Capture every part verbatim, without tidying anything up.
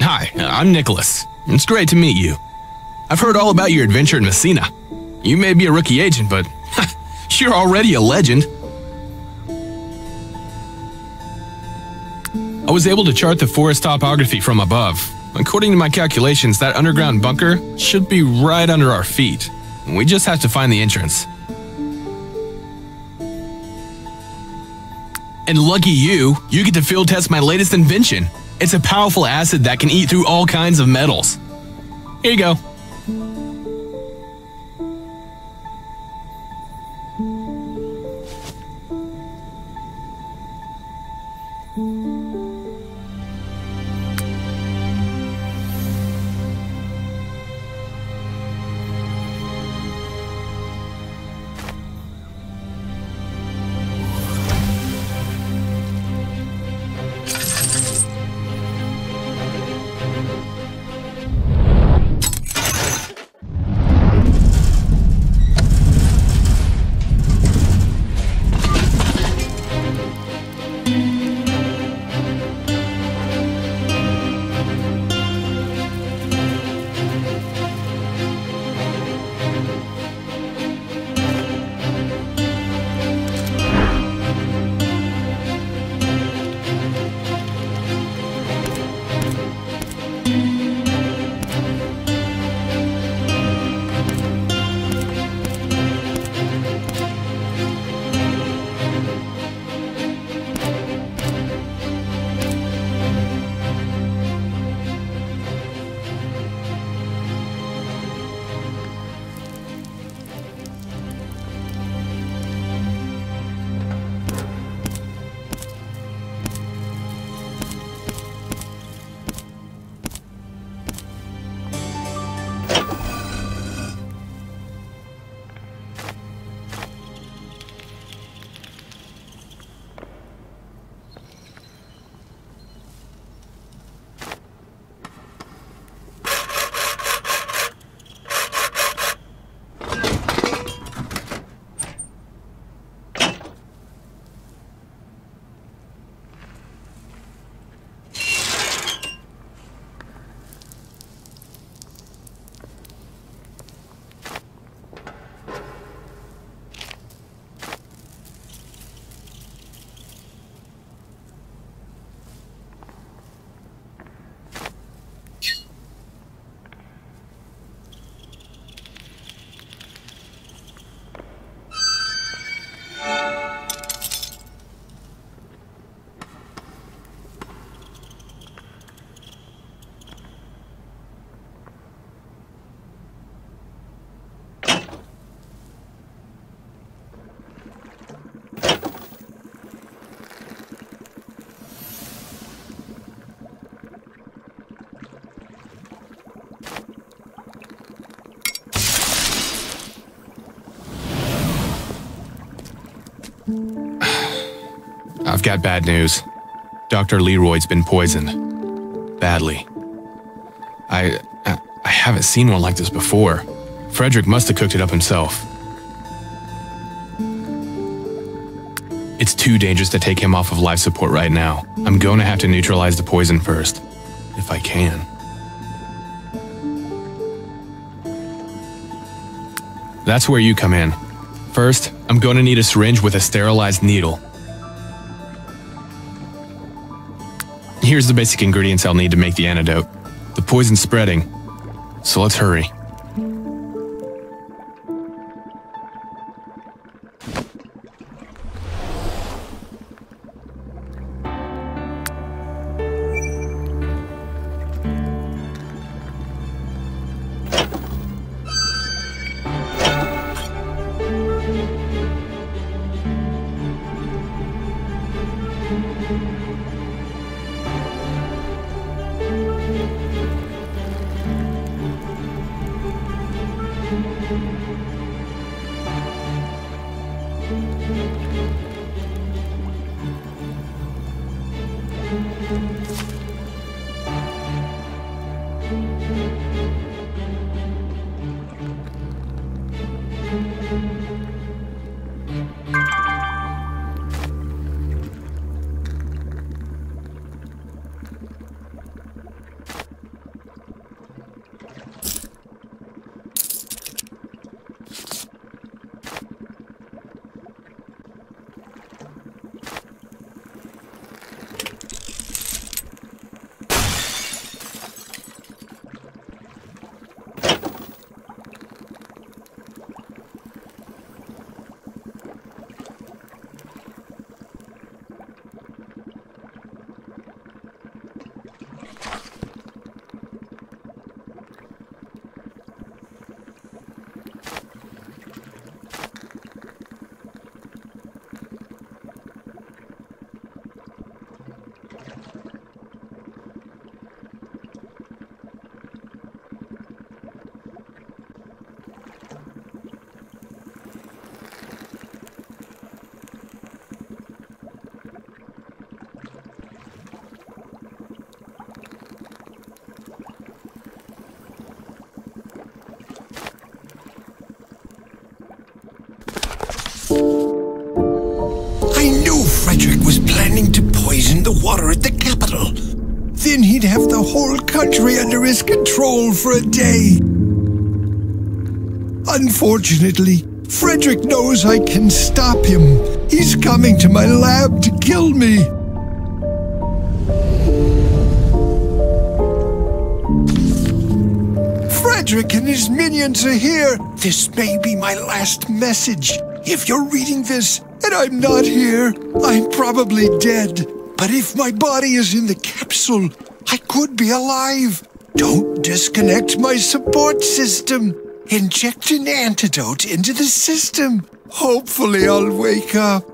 Hi, I'm Nicholas. It's great to meet you. I've heard all about your adventure in Messina. You may be a rookie agent, but ha, you're already a legend. I was able to chart the forest topography from above. According to my calculations, that underground bunker should be right under our feet. We just have to find the entrance. And lucky you, you get to field test my latest invention. It's a powerful acid that can eat through all kinds of metals. Here you go. I've got bad news. Doctor Leroy's been poisoned. Badly. I, I I haven't seen one like this before. Frederick must have cooked it up himself. It's too dangerous to take him off of life support right now. I'm going to have to neutralize the poison first, if I can. That's where you come in. First, I'm going to need a syringe with a sterilized needle. Here's the basic ingredients I'll need to make the antidote. The poison's spreading, so let's hurry. Frederick was planning to poison the water at the capital. Then he'd have the whole country under his control for a day. Unfortunately, Frederick knows I can stop him. He's coming to my lab to kill me. Frederick and his minions are here. This may be my last message. If you're reading this, and I'm not here, I'm probably dead. But if my body is in the capsule, I could be alive. Don't disconnect my support system. Inject an antidote into the system. Hopefully I'll wake up.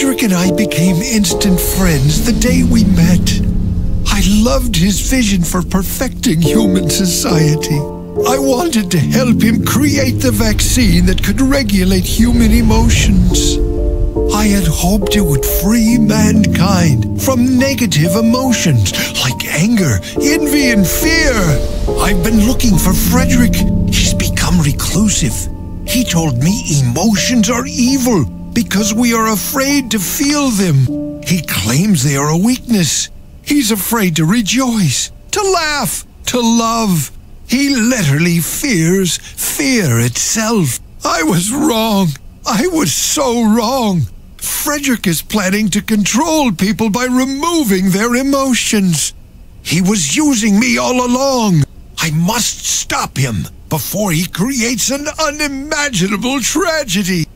Frederick and I became instant friends the day we met. I loved his vision for perfecting human society. I wanted to help him create the vaccine that could regulate human emotions. I had hoped it would free mankind from negative emotions like anger, envy, and fear. I've been looking for Frederick. He's become reclusive. He told me emotions are evil because we are afraid to feel them. He claims they are a weakness. He's afraid to rejoice, to laugh, to love. He literally fears fear itself. I was wrong. I was so wrong. Frederick is planning to control people by removing their emotions. He was using me all along. I must stop him before he creates an unimaginable tragedy.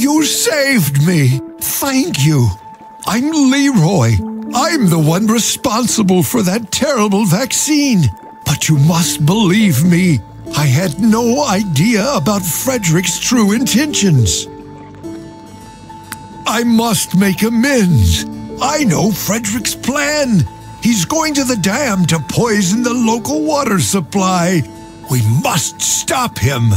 You saved me! Thank you! I'm Leroy. I'm the one responsible for that terrible vaccine. But you must believe me. I had no idea about Frederick's true intentions. I must make amends. I know Frederick's plan. He's going to the dam to poison the local water supply. We must stop him.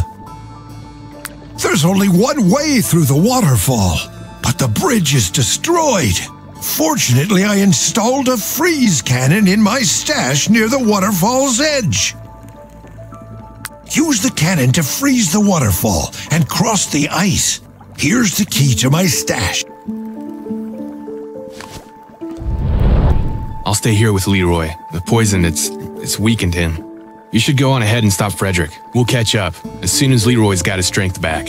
There's only one way through the waterfall, but the bridge is destroyed. Fortunately, I installed a freeze cannon in my stash near the waterfall's edge. Use the cannon to freeze the waterfall and cross the ice. Here's the key to my stash. I'll stay here with Leroy. The poison, it's, it's weakened him. You should go on ahead and stop Frederick. We'll catch up as soon as Leroy's got his strength back.